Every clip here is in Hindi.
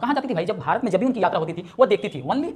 कहाँ जाती थी भाई? जब भारत में जब भी उनकी यात्रा होती थी वो देखती थी ओनली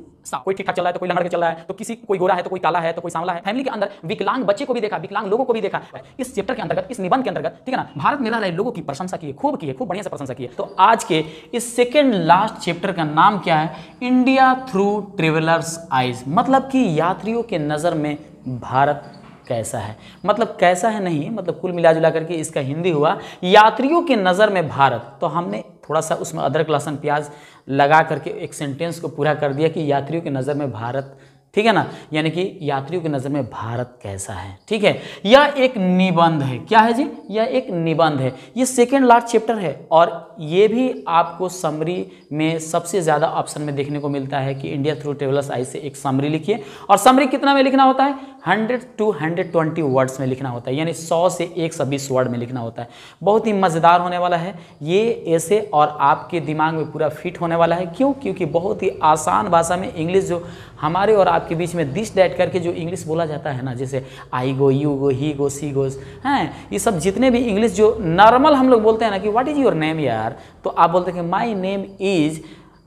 कोई ठीक ठाक चल रहा है तो कोई लंगड़ के चल रहा है, तो किसी कोई गोरा है तो कोई काला है तो कोई सांवला है। फैमिली के अंदर विकलांग बच्चे को भी देखा, विकलांग लोगों को भी देखा। इस चैप्टर के अंतर्गत, इस निबंध के अंतर्गत, ठीक है ना, भारत में रह रहे लोगों की प्रशंसा की है, खूब बढ़िया से प्रशंसा की है। तो आज के इस सेकेंड लास्ट चैप्टर का नाम क्या है? इंडिया थ्रू ट्रेवलर्स आइज, मतलब कि यात्रियों के नज़र में भारत कैसा है। मतलब कैसा है नहीं, मतलब कुल मिला जुला करके इसका हिंदी हुआ यात्रियों की नज़र में भारत। तो हमने थोड़ा सा उसमें अदरक लहसुन प्याज लगा करके एक सेंटेंस को पूरा कर दिया कि यात्रियों की नज़र में भारत, ठीक है ना, यानी कि यात्रियों की नज़र में भारत कैसा है। ठीक है, यह एक निबंध है। क्या है जी? यह एक निबंध है। ये सेकेंड लास्ट चैप्टर है और ये भी आपको समरी में सबसे ज़्यादा ऑप्शन में देखने को मिलता है कि इंडिया थ्रू ट्रेवलर्स आइज से एक समरी लिखिए। और समरी कितना में लिखना होता है? 100 to 120 वर्ड्स में लिखना होता है, यानी 100 से 120 वर्ड में लिखना होता है। बहुत ही मज़ेदार होने वाला है ये ऐसे, और आपके दिमाग में पूरा फिट होने वाला है। क्यों? क्योंकि बहुत ही आसान भाषा में इंग्लिश, जो हमारे और आपके बीच में दिस डैट करके जो इंग्लिश बोला जाता है ना, जैसे आई गो, you go, he go, she goes, हैं, ये सब जितने भी इंग्लिश जो नॉर्मल हम लोग बोलते हैं ना कि व्हाट इज़ योर नेम यार, तो आप बोलते हैं my name is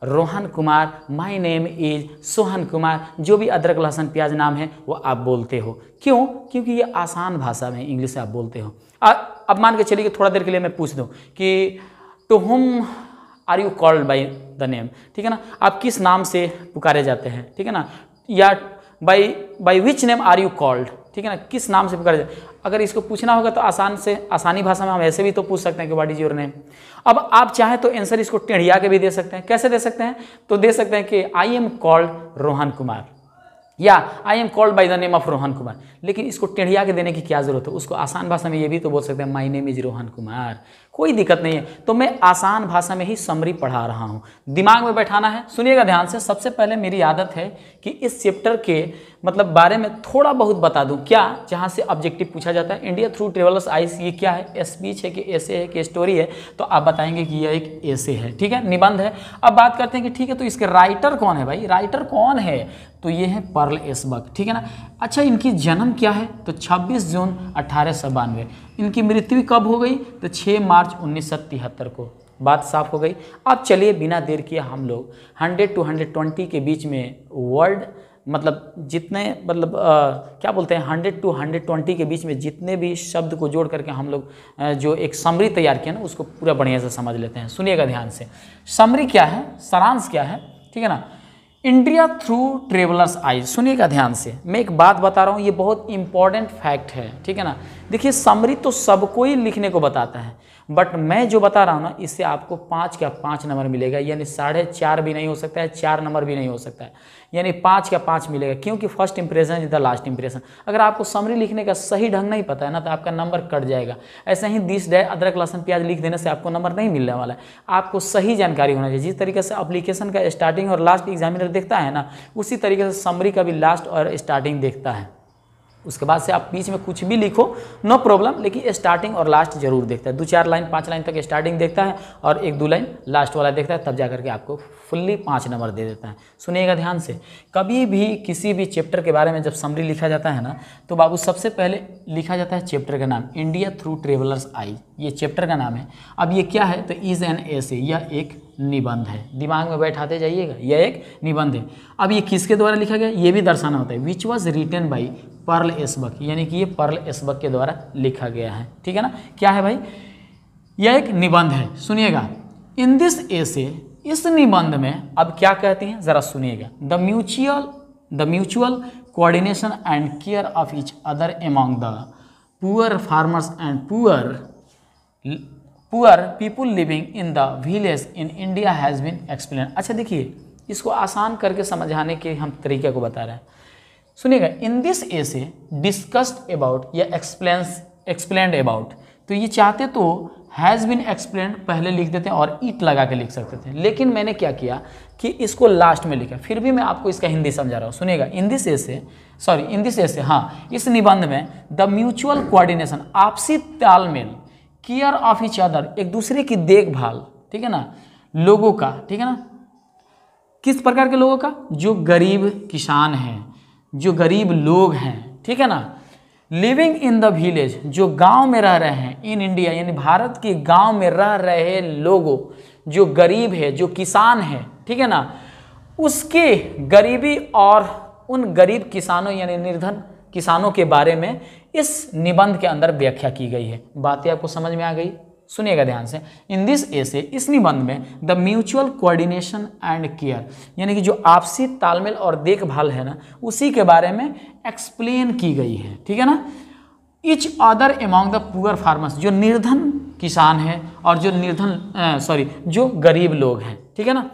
Rohan Kumar, my name is Sohan Kumar, जो भी अदरक लहसुन प्याज नाम है वो आप बोलते हो। क्यों? क्योंकि ये आसान भाषा में इंग्लिश से आप बोलते हो। अब मान के चलिए कि थोड़ा देर के लिए मैं पूछ दूँ कि to whom are you called by the name, ठीक है ना, आप किस नाम से पुकारे जाते हैं, ठीक है ना, या by which name are you called, ठीक है ना, किस नाम से पुकारे जाते हैं। अगर इसको पूछना होगा तो आसानी भाषा में हम ऐसे भी तो पूछ सकते हैं कि व्हाट इज योर नेम। अब आप चाहे तो आंसर इसको टेढ़िया के भी दे सकते हैं। कैसे दे सकते हैं? तो दे सकते हैं कि I am called Rohan Kumar या I am called by the name of Rohan Kumar, लेकिन इसको टेढ़िया के देने की क्या ज़रूरत है? उसको आसान भाषा में ये भी तो बोल सकते हैं my name is Rohan Kumar, कोई दिक्कत नहीं है। तो मैं आसान भाषा में ही समरी पढ़ा रहा हूँ, दिमाग में बैठाना है। सुनिएगा ध्यान से। सबसे पहले मेरी आदत है कि इस चैप्टर के मतलब बारे में थोड़ा बहुत बता दूँ, क्या जहाँ से ऑब्जेक्टिव पूछा जाता है। इंडिया थ्रू ट्रेवलर्स आइज ये क्या है? स्पीच है कि ऐसे है कि स्टोरी है? तो आप बताएंगे कि यह एक ऐसे है, ठीक है, निबंध है। अब बात करते हैं कि ठीक है तो इसके राइटर कौन है भाई, राइटर कौन है? तो ये है पर्ल एस बक, ठीक है ना। अच्छा, इनकी जन्म क्या है? तो 26 जून 1892। इनकी मृत्यु कब हो गई? तो 6 मार्च 1973 को। बात साफ हो गई। अब चलिए बिना देर किए हम लोग 100 to 120 के बीच में वर्ड, मतलब जितने मतलब क्या बोलते हैं, 100 to 120 के बीच में जितने भी शब्द को जोड़ करके हम लोग जो एक समरी तैयार किया ना उसको पूरा बढ़िया से समझ लेते हैं। सुनिएगा ध्यान से। समरी क्या है, सारांश क्या है, ठीक है ना। इंडिया थ्रू ट्रेवलर्स आइज, सुनिएगा ध्यान से, मैं एक बात बता रहा हूँ, ये बहुत इंपॉर्टेंट फैक्ट है, ठीक है ना। देखिए समरी तो सबको ही लिखने को बताता है, बट मैं जो बता रहा हूँ ना इससे आपको 5 का 5 नंबर मिलेगा, यानी 4.5 भी नहीं हो सकता है, 4 नंबर भी नहीं हो सकता है, यानी 5 का 5 मिलेगा। क्योंकि first impression is the last impression. अगर आपको समरी लिखने का सही ढंग नहीं पता है ना तो आपका नंबर कट जाएगा। ऐसे ही 10 अदरक लहसुन प्याज लिख देने से आपको नंबर नहीं मिलने वाला है। आपको सही जानकारी होना चाहिए। जिस तरीके से एप्लीकेशन का स्टार्टिंग और लास्ट एग्जामिनर देखता है ना, उसी तरीके से समरी का भी लास्ट और स्टार्टिंग देखता है। उसके बाद से आप बीच में कुछ भी लिखो, नो प्रॉब्लम, लेकिन स्टार्टिंग और लास्ट जरूर देखता है। 2-4 लाइन 5 लाइन तक स्टार्टिंग देखता है और 1-2 लाइन लास्ट वाला देखता है, तब जा करके आपको फुल्ली 5 नंबर दे देता है। सुनिएगा ध्यान से। कभी भी किसी भी चैप्टर के बारे में जब समरी लिखा जाता है ना तो बाबू सबसे पहले लिखा जाता है चैप्टर का नाम, इंडिया थ्रू ट्रेवलर्स आइज, ये चैप्टर का नाम है। अब ये क्या है? तो इज एन एसे, यह एक निबंध है। दिमाग में बैठाते जाइएगा, यह एक निबंध है। अब ये किसके द्वारा लिखा गया ये भी दर्शाना होता है, which was written by Pearl S Buck, यानी कि ये पर्ल एस बक के द्वारा लिखा गया है, ठीक है ना। क्या है भाई? यह एक निबंध है। सुनिएगा, इन दिस एसे, इस निबंध में अब क्या कहते हैं जरा सुनिएगा, the mutual coordination and care of each other among the poor farmers and poor people living in the village in India has been explain. अच्छा देखिए, इसको आसान करके समझाने के हम तरीके को बता रहे हैं। सुनिएगा, in this essay discussed about या एक्सप्लेन्ड अबाउट, तो ये चाहते तो हैज़ बीन एक्सप्लेन्ड पहले लिख देते हैं और ईट लगा के लिख सकते थे, लेकिन मैंने क्या किया कि इसको लास्ट में लिखा। फिर भी मैं आपको इसका हिंदी समझा रहा हूँ। सुनिएगा, इन दिस एसे, हाँ इस निबंध में द म्यूचुअल कोऑर्डिनेशन, आपसी तालमेल, केयर ऑफ ईच अदर, एक दूसरे की देखभाल, ठीक है ना, लोगों का, ठीक है ना, किस प्रकार के लोगों का, जो गरीब किसान हैं, जो गरीब लोग हैं, ठीक है ना, लिविंग इन द विलेज, जो गांव में रह रहे हैं, इन इंडिया, यानी भारत के गांव में रह रहे लोगों, जो गरीब है, जो किसान है, ठीक है ना, उसके गरीबी और उन गरीब किसानों यानी निर्धन किसानों के बारे में इस निबंध के अंदर व्याख्या की गई है। बातें आपको समझ में आ गई? सुनिएगा ध्यान से। इन दिस एसे, इस निबंध में the mutual coordination and care, यानी कि जो आपसी तालमेल और देखभाल है ना, उसी के बारे में एक्सप्लेन की गई है, ठीक है ना। Each other among the poor farmers, जो निर्धन किसान हैं और जो जो गरीब लोग हैं, ठीक है ना।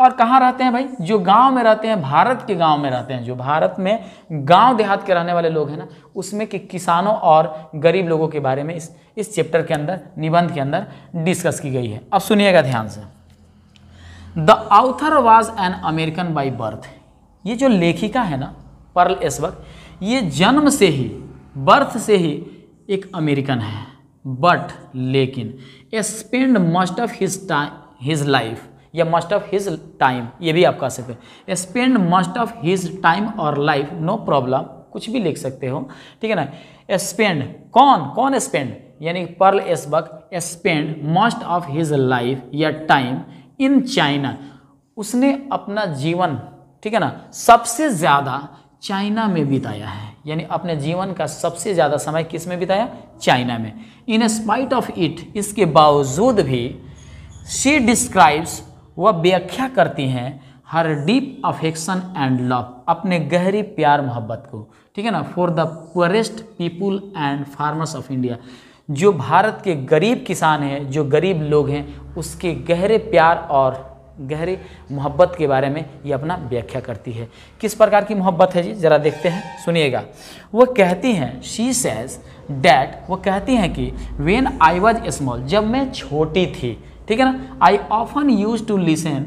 और कहाँ रहते हैं भाई? जो गांव में रहते हैं, भारत के गांव में रहते हैं, जो भारत में गांव देहात के रहने वाले लोग हैं ना, उसमें के किसानों और गरीब लोगों के बारे में इस चैप्टर के अंदर, निबंध के अंदर डिस्कस की गई है। अब सुनिएगा ध्यान से। The author was an American by birth, ये जो लेखिका है ना पर्ल एस बक, ये जन्म से ही, बर्थ से ही एक अमेरिकन है। बट लेकिन a spend must of his life, या मस्ट ऑफ हिज टाइम, ये भी आप कह सकते हो। Spend must of his time और लाइफ, नो प्रॉब्लम, कुछ भी लिख सकते हो, ठीक है ना। स्पेंड, कौन स्पेंड, यानी Pearl S Buck spend must of his life या टाइम इन चाइना, उसने अपना जीवन, ठीक है ना, सबसे ज़्यादा चाइना में बिताया है, यानी अपने जीवन का सबसे ज़्यादा समय किस में बिताया? चाइना में। इन स्पाइट ऑफ इट, इसके बावजूद भी, शी डिस्क्राइब्स, वह व्याख्या करती हैं, her deep affection and love, अपने गहरी प्यार मोहब्बत को, ठीक है ना, for the poorest people and farmers of India, जो भारत के गरीब किसान हैं, जो गरीब लोग हैं, उसके गहरे प्यार और गहरी मोहब्बत के बारे में ये अपना व्याख्या करती है। किस प्रकार की मोहब्बत है जी, ज़रा देखते हैं, सुनिएगा। वह कहती हैं, शी सेज डैट, वह कहती हैं कि व्हेन आई वाज स्मॉल, जब मैं छोटी थी, ठीक है ना, I often use to listen,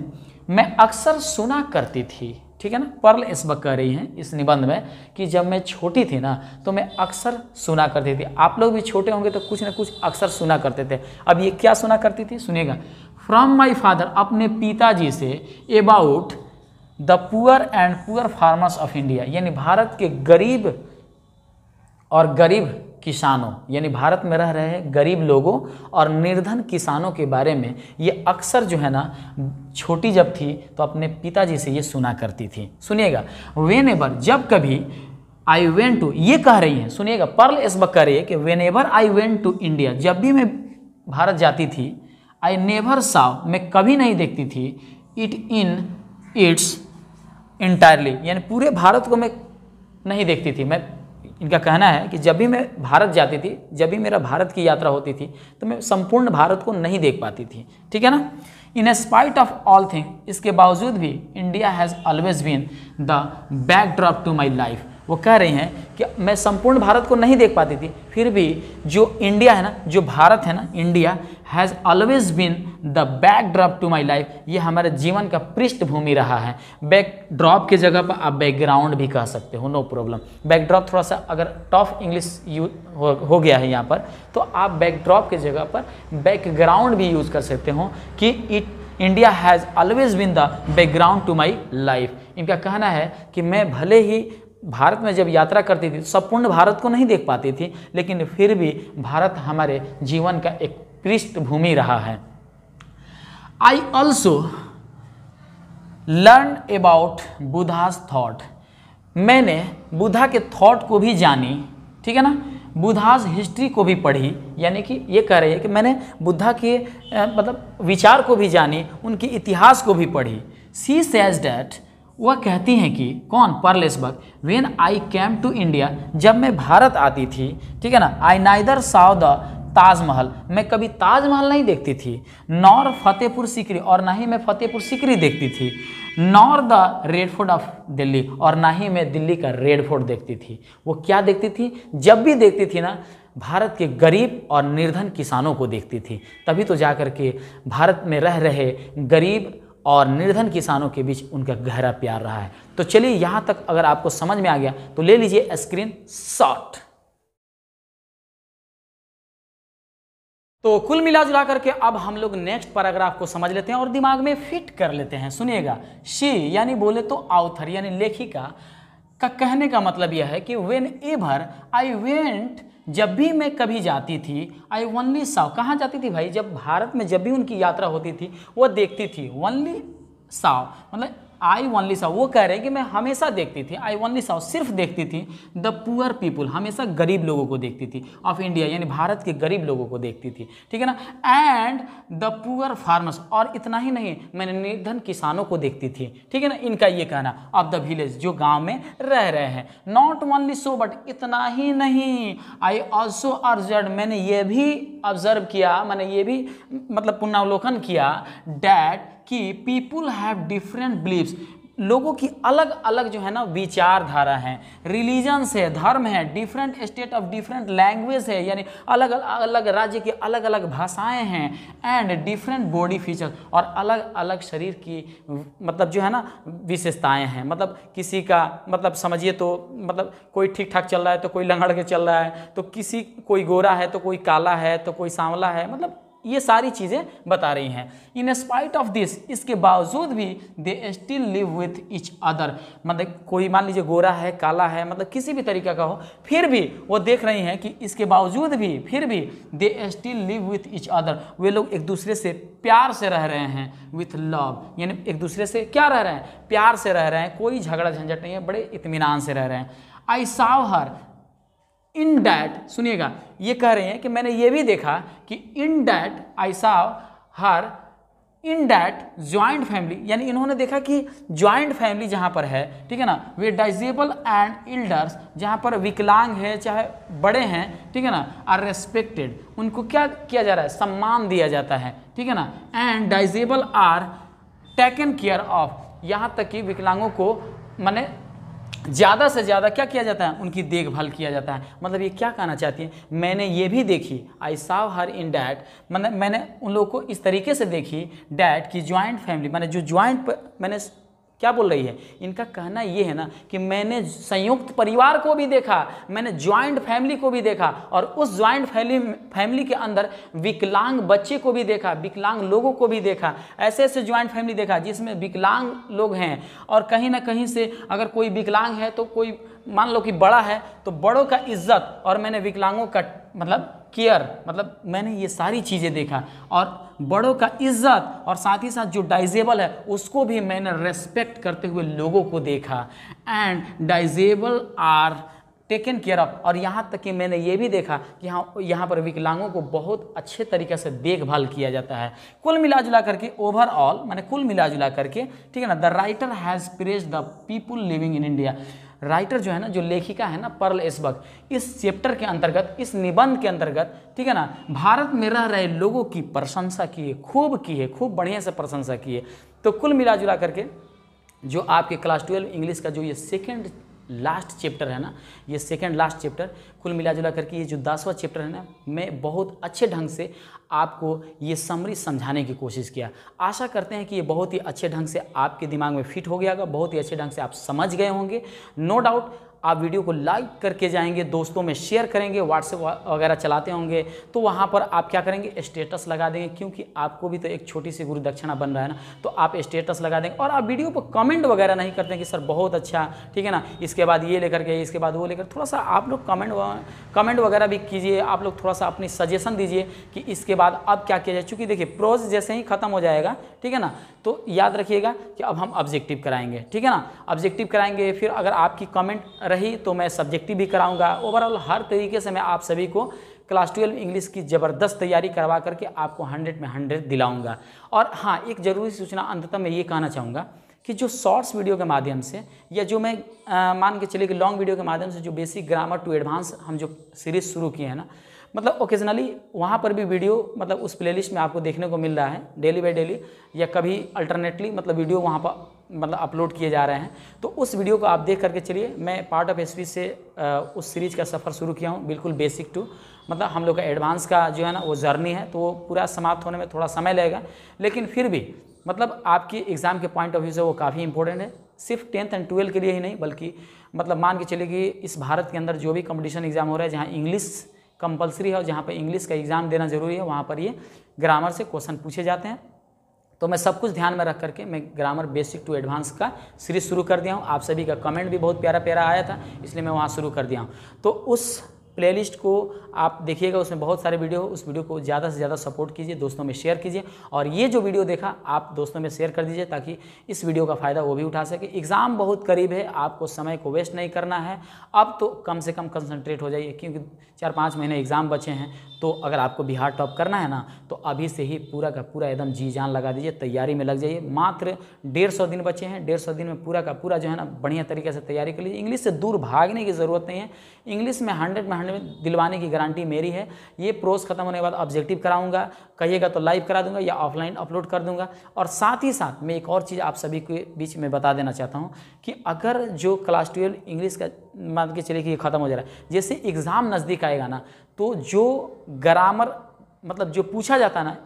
मैं अक्सर सुना करती थी, ठीक है ना। पर्ल एस बक कह रही हैं इस निबंध में कि जब मैं छोटी थी ना, तो मैं अक्सर सुना करती थी। आप लोग भी छोटे होंगे तो कुछ ना कुछ अक्सर सुना करते थे। अब ये क्या सुना करती थी, सुनिएगा। फ्रॉम माई फादर, अपने पिताजी से, about the poor and poor farmers of India, यानी भारत के गरीब और गरीब किसानों, यानी भारत में रह रहे गरीब लोगों और निर्धन किसानों के बारे में ये अक्सर जो है ना, छोटी जब थी तो अपने पिताजी से ये सुना करती थी। सुनिएगा, व्हेनेवर, जब कभी, आई वेंट टू, ये कह रही हैं, सुनिएगा, पर्ल एस बक कह रही है कि whenever I went to India, जब भी मैं भारत जाती थी, आई नेवर साव, मैं कभी नहीं देखती थी, इट इन इट्स एंटायरली, यानी पूरे भारत को मैं नहीं देखती थी। मैं, इनका कहना है कि जब भी मैं भारत जाती थी, जब भी मेरा भारत की यात्रा होती थी, तो मैं संपूर्ण भारत को नहीं देख पाती थी, ठीक है ना। In spite of all thing, इसके बावजूद भी, India has always been the backdrop to my life, वो कह रही हैं कि मैं संपूर्ण भारत को नहीं देख पाती थी, फिर भी जो इंडिया है ना, जो भारत है ना, India has always been the backdrop to my life, ये हमारे जीवन का पृष्ठभूमि रहा है। बैकड्रॉप के जगह पर आप बैकग्राउंड भी कह सकते हो, नो प्रॉब्लम। बैकड्रॉप थोड़ा सा अगर टफ इंग्लिश यूज हो गया है यहाँ पर, तो आप बैकड्रॉप के जगह पर बैकग्राउंड भी यूज़ कर सकते हो कि it India has always been the background to my life. इनका कहना है कि मैं भले ही भारत में जब यात्रा करती थी, संपूर्ण भारत को नहीं देख पाती थी, लेकिन फिर भी भारत हमारे जीवन का एक पृष्ठभूमि रहा है। I also learn about Buddha's thought, मैंने बुद्धा के थॉट को भी जानी, ठीक है ना। बुद्धाज हिस्ट्री को भी पढ़ी, यानी कि ये कह रही है कि मैंने बुद्धा के मतलब विचार को भी जानी, उनके इतिहास को भी पढ़ी। शी सेज डैट, वह कहती हैं कि, कौन, Pearl S Buck, when I came to India, जब मैं भारत आती थी, ठीक है ना, I neither saw the Taj Mahal, मैं कभी ताजमहल नहीं देखती थी, नॉर फतेहपुर सीकरी, और ना ही मैं फतेहपुर सीकरी देखती थी, nor the red fort of Delhi, और ना ही मैं दिल्ली का रेड फोर्ट देखती थी। वो क्या देखती थी, जब भी देखती थी ना, भारत के गरीब और निर्धन किसानों को देखती थी। तभी तो जा कर के भारत में रह रहे गरीब और निर्धन किसानों के बीच उनका गहरा प्यार रहा है। तो चलिए, यहाँ तक अगर आपको समझ में आ गया तो ले लीजिए स्क्रीन शॉट। तो कुल मिला जुला करके अब हम लोग नेक्स्ट पैराग्राफ को समझ लेते हैं और दिमाग में फिट कर लेते हैं। सुनिएगा, शी यानी बोले तो ऑथर, यानी लेखिका, का कहने का मतलब यह है कि वेन एवर आई वेंट, जब भी मैं कभी जाती थी, आई ओनली साउ, कहाँ जाती थी भाई? जब भारत में जब भी उनकी यात्रा होती थी वो देखती थी ओनली साउ, मतलब आई ओनली साउ, वो कह रहे हैं कि मैं हमेशा देखती थी, आई ओनली साउ, सिर्फ देखती थी, द पुअर पीपुल, हमेशा गरीब लोगों को देखती थी, ऑफ इंडिया यानी भारत के गरीब लोगों को देखती थी, ठीक है ना, एंड द पुअर फार्मर्स, और इतना ही नहीं मैंने निर्धन किसानों को देखती थी, ठीक है ना, इनका ये कहना, ऑफ द विलेज, जो गाँव में रह रहे हैं, नॉट ओनली सो, बट इतना ही नहीं, आई ऑल्सो ऑब्जर्व, मैंने ये भी ऑब्जर्व किया, मैंने ये भी मतलब पुनरावलोकन किया, डैट कि पीपुल हैव डिफरेंट बिलीव्स, लोगों की अलग अलग जो है ना विचारधारा है, रिलीजन्स है, धर्म है, different state of different language है, यानी अलग अलग राज्य की अलग अलग भाषाएं हैं, एंड डिफरेंट बॉडी फीचर्स, और अलग अलग शरीर की मतलब जो है ना विशेषताएं हैं, मतलब किसी का मतलब समझिए तो मतलब कोई ठीक ठाक चल रहा है तो कोई लंगड़ के चल रहा है, तो किसी कोई गोरा है तो कोई काला है तो कोई सांवला है, मतलब ये सारी चीज़ें बता रही हैं। इन स्पाइट ऑफ दिस, इसके बावजूद भी, they still live with each other, मतलब कोई मान लीजिए गोरा है काला है मतलब किसी भी तरीका का हो, फिर भी वो देख रही हैं कि इसके बावजूद भी फिर भी they still live with each other, वे लोग एक दूसरे से प्यार से रह रहे हैं, विथ लव, यानी एक दूसरे से क्या रह रहे हैं, प्यार से रह रहे हैं, कोई झगड़ा झंझट नहीं है, बड़े इत्मीनान से रह रहे हैं। आई साव हर इन डैट, सुनिएगा ये कह रहे हैं कि मैंने ये भी देखा कि in that I saw her in that joint family, यानी इन्होंने देखा कि ज्वाइंट फैमिली जहाँ पर है, ठीक है ना, वे डिसेबल एंड एल्डर्स, जहाँ पर विकलांग है चाहे बड़े हैं, ठीक है ना, आर रेस्पेक्टेड, उनको क्या किया जा रहा है, सम्मान दिया जाता है, ठीक है ना, and disable are taken care of, यहाँ तक कि विकलांगों को माने ज़्यादा से ज़्यादा क्या किया जाता है, उनकी देखभाल किया जाता है। मतलब ये क्या कहना चाहती है, मैंने ये भी देखी, आई साव हर इन डैट, मतलब मैंने उन लोगों को इस तरीके से देखी, डैट की ज्वाइंट फैमिली, मैंने जो ज्वाइंट, मैंने क्या बोल रही है, इनका कहना ये है ना कि मैंने संयुक्त परिवार को भी देखा, मैंने ज्वाइंट फैमिली को भी देखा, और उस ज्वाइंट फैमिली के अंदर विकलांग बच्चे को भी देखा, विकलांग लोगों को भी देखा, ऐसे ऐसे ज्वाइंट फैमिली देखा जिसमें विकलांग लोग हैं, और कहीं ना कहीं से अगर कोई विकलांग है तो कोई मान लो कि बड़ा है तो बड़ों का इज्जत, और मैंने विकलांगों का मतलब केयर, मतलब मैंने ये सारी चीज़ें देखा, और बड़ों का इज्जत, और साथ ही साथ जो डिसेबल है उसको भी मैंने रेस्पेक्ट करते हुए लोगों को देखा, and disable are taken care of, और यहाँ तक कि मैंने ये भी देखा कि हाँ यहाँ पर विकलांगों को बहुत अच्छे तरीके से देखभाल किया जाता है। कुल मिलाजुला करके ओवरऑल, मैंने कुल मिलाजुला करके, ठीक है ना, the writer has praised the people living in India, writer जो है ना, जो लेखिका है ना पर्ल एस बक, इस चैप्टर के अंतर्गत, इस निबंध के अंतर्गत, ठीक है ना, भारत में रह रहे लोगों की प्रशंसा की है, खूब बढ़िया से प्रशंसा की है। तो कुल मिलाजुला करके जो आपके क्लास 12 इंग्लिश का जो ये सेकंड लास्ट चैप्टर है ना, ये सेकंड लास्ट चैप्टर, कुल मिलाजुला करके ये जो 10वां चैप्टर है ना, मैं बहुत अच्छे ढंग से आपको ये समरी समझाने की कोशिश किया। आशा करते हैं कि ये बहुत ही अच्छे ढंग से आपके दिमाग में फिट हो गया होगा, बहुत ही अच्छे ढंग से आप समझ गए होंगे। नो डाउट आप वीडियो को लाइक करके जाएंगे, दोस्तों में शेयर करेंगे, व्हाट्सएप वगैरह चलाते होंगे तो वहाँ पर आप क्या करेंगे, स्टेटस लगा देंगे, क्योंकि आपको भी तो एक छोटी सी गुरु दक्षिणा बन रहा है ना, तो आप स्टेटस लगा देंगे। और आप वीडियो पर कमेंट वगैरह नहीं करते हैं कि सर बहुत अच्छा, ठीक है ना, इसके बाद ये लेकर के, इसके बाद वो लेकर, थोड़ा सा आप लोग कमेंट वगैरह भी कीजिए, आप लोग थोड़ा सा अपनी सजेशन दीजिए कि इसके बाद अब क्या किया जाए, चूँकि देखिए प्रोज जैसे ही खत्म हो जाएगा, ठीक है ना, तो याद रखिएगा कि अब हम ऑब्जेक्टिव कराएंगे, ठीक है ना, ऑब्जेक्टिव कराएंगे, फिर अगर आपकी कमेंट रही तो मैं सब्जेक्टिव भी कराऊंगा। ओवरऑल हर तरीके से मैं आप सभी को क्लास 12 इंग्लिश की ज़बरदस्त तैयारी करवा करके आपको 100 में 100 दिलाऊंगा। और हाँ, एक ज़रूरी सूचना अंततः मैं ये कहना चाहूँगा कि जो शॉर्ट्स वीडियो के माध्यम से, या जो मैं मान के चलिए कि लॉन्ग वीडियो के माध्यम से जो बेसिक ग्रामर टू एडवांस हम जो सीरीज़ शुरू किए हैं ना, मतलब ओकेजनली वहाँ पर भी वीडियो, मतलब उस प्लेलिस्ट में आपको देखने को मिल रहा है डेली बाय डेली, या कभी अल्टरनेटली मतलब वीडियो वहाँ पर मतलब अपलोड किए जा रहे हैं, तो उस वीडियो को आप देख करके चलिए। मैं पार्ट ऑफ एसवी से उस सीरीज़ का सफ़र शुरू किया हूँ, बिल्कुल बेसिक टू मतलब हम लोग का एडवांस का जो है ना वो जर्नी है, तो वो पूरा समाप्त होने में थोड़ा समय लगेगा, लेकिन फिर भी मतलब आपकी एग्ज़ाम के पॉइंट ऑफ व्यू से वो काफ़ी इंपॉर्टेंट है, सिर्फ 10th एंड 12th के लिए ही नहीं, बल्कि मतलब मान के चलिए कि इस भारत के अंदर जो भी कॉम्पिटिशन एग्ज़ाम हो रहा है, जहाँ इंग्लिश कंपलसरी है और जहाँ पर इंग्लिश का एग्ज़ाम देना ज़रूरी है, वहाँ पर ये ग्रामर से क्वेश्चन पूछे जाते हैं। तो मैं सब कुछ ध्यान में रख करके मैं ग्रामर बेसिक टू एडवांस का सीरीज शुरू कर दिया हूँ। आप सभी का कमेंट भी बहुत प्यारा प्यारा आया था, इसलिए मैं वहाँ शुरू कर दिया हूँ। तो उस प्लेलिस्ट को आप देखिएगा, उसमें बहुत सारे वीडियो हो। उस वीडियो को ज़्यादा से ज़्यादा सपोर्ट कीजिए, दोस्तों में शेयर कीजिए, और ये जो वीडियो देखा आप दोस्तों में शेयर कर दीजिए ताकि इस वीडियो का फ़ायदा वो भी उठा सके। एग्ज़ाम बहुत करीब है, आपको समय को वेस्ट नहीं करना है। अब तो कम से कम कंसंट्रेट हो जाइए, क्योंकि 4-5 महीने एग्ज़ाम बचे हैं। तो अगर आपको बिहार टॉप करना है ना, तो अभी से ही पूरा का पूरा एकदम जी जान लगा दीजिए, तैयारी में लग जाइए। मात्र 150 दिन बचे हैं, 150 दिन में पूरा का पूरा जो है ना बढ़िया तरीके से तैयारी कर लीजिए। इंग्लिश से दूर भागने की ज़रूरत नहीं है, इंग्लिश में 100 में 100 दिलवाने की गारंटी मेरी है। ये प्रोस खत्म होने के बाद ऑब्जेक्टिव कराऊंगा, कहिएगा तो लाइव करा दूंगा या ऑफलाइन अपलोड कर दूंगा। और साथ ही साथ मैं एक और चीज़ आप सभी के बीच में बता देना चाहता हूँ कि अगर जो क्लास 12 इंग्लिश का मान के चलिए कि ये खत्म हो जा रहा है, जैसे एग्ज़ाम नज़दीक आएगा ना, तो जो ग्रामर मतलब जो पूछा जाता है ना,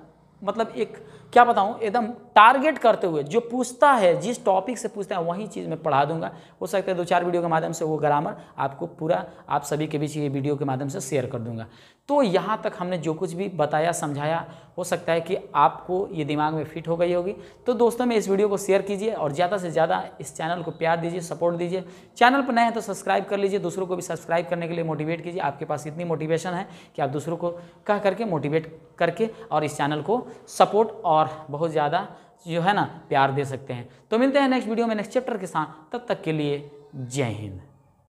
मतलब एक क्या बताऊँ, एकदम टारगेट करते हुए जो पूछता है, जिस टॉपिक से पूछता है वही चीज़ मैं पढ़ा दूंगा। हो सकता है 2-4 वीडियो के माध्यम से वो ग्रामर आपको पूरा आप सभी के बीच ये वीडियो के माध्यम से शेयर कर दूंगा। तो यहाँ तक हमने जो कुछ भी बताया समझाया, हो सकता है कि आपको ये दिमाग में फिट हो गई होगी। तो दोस्तों में इस वीडियो को शेयर कीजिए और ज़्यादा से ज़्यादा इस चैनल को प्यार दीजिए, सपोर्ट दीजिए। चैनल पर नए हैं तो सब्सक्राइब कर लीजिए, दूसरों को भी सब्सक्राइब करने के लिए मोटिवेट कीजिए। आपके पास इतनी मोटिवेशन है कि आप दूसरों को कह करके मोटिवेट करके और इस चैनल को सपोर्ट और बहुत ज़्यादा जो है ना प्यार दे सकते हैं। तो मिलते हैं नेक्स्ट वीडियो में नेक्स्ट चैप्टर के साथ, तब तक के लिए जय हिंद।